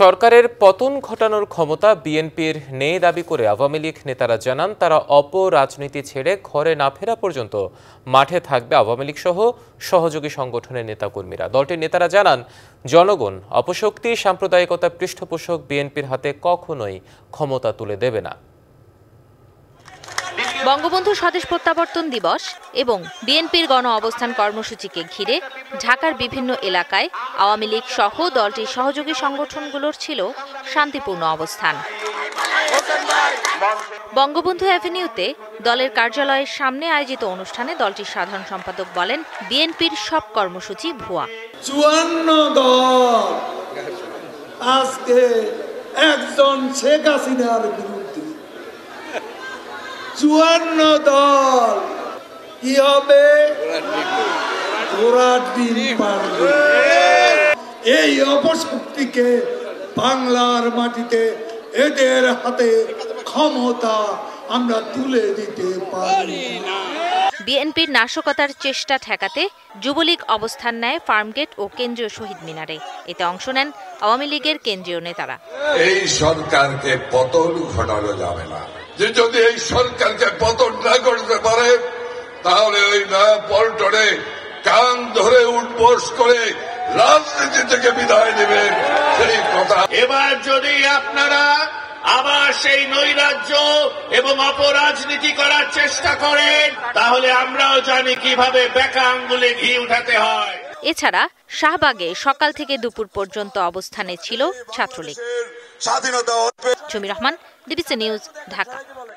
সরকারের পতন ঘটানোর ক্ষমতা বিএনপির নেই দাবি করে আওয়ামী লীগ নেতারা জানান, তারা অপরাজনীতি ছেড়ে ঘরে না ফেরা পর্যন্ত মাঠে থাকবে আওয়ামী লীগ সহ সহযোগী সংগঠনের নেতাকর্মীরা। দলটির নেতারা জানান, জনগণ অপশক্তি সাম্প্রদায়িকতা পৃষ্ঠপোষক বিএনপির হাতে কখনোই ক্ষমতা তুলে দেবে না। বঙ্গবন্ধু স্বদেশ প্রত্যাবর্তন দিবস এবং বিএনপির গণ অবস্থান কর্মসূচিকে ঘিরে ঢাকার বিভিন্ন এলাকায় আওয়ামী লীগ সহ দলটির সহযোগী সংগঠনগুলোর ছিল শান্তিপূর্ণ অবস্থান। বঙ্গবন্ধু অ্যাভিনিউতে দলের কার্যালয়ের সামনে আয়োজিত অনুষ্ঠানে দলটির সাধারণ সম্পাদক বলেন, বিএনপির সব কর্মসূচি ভুয়া। ৫৪ দল আজকে একজন শেখ হাসিনার বিরুদ্ধে। ৫৪ দল কি হবে? এই অপশক্তিকে বাংলার মাটিতে এদের হাতে ক্ষমতা আমরা তুলে দিতে পারি না। বিএনপির নাশকতার চেষ্টা ঠেকাতে যুবলীগ অবস্থান নেয় ফার্মগেট ও কেন্দ্রীয় শহীদ মিনারে। এতে অংশ নেন আওয়ামী লীগের কেন্দ্রীয় নেতারা। এই সরকারকে পতন ঘটানো যাবে না। যদি এই সরকারকে পতন না করতে পারে তাহলে ওই নয়া পল্টনে কান ধরে উঠবোস করে রাজনীতি থেকে বিদায় নেবে। সেই কথা এবার যদি আপনারা আবার সেই নৈরাজ্য এবং অপরাজনীতি করার চেষ্টা করেন তাহলে আমরাও জানি কিভাবে বেকা আঙ্গুলে ঘি উঠাতে হয়। এছাড়া শাহবাগে সকাল থেকে দুপুর পর্যন্ত অবস্থানে ছিল ছাত্রলীগ। জমির রহমান, ডিবিসি নিউজ, ঢাকা।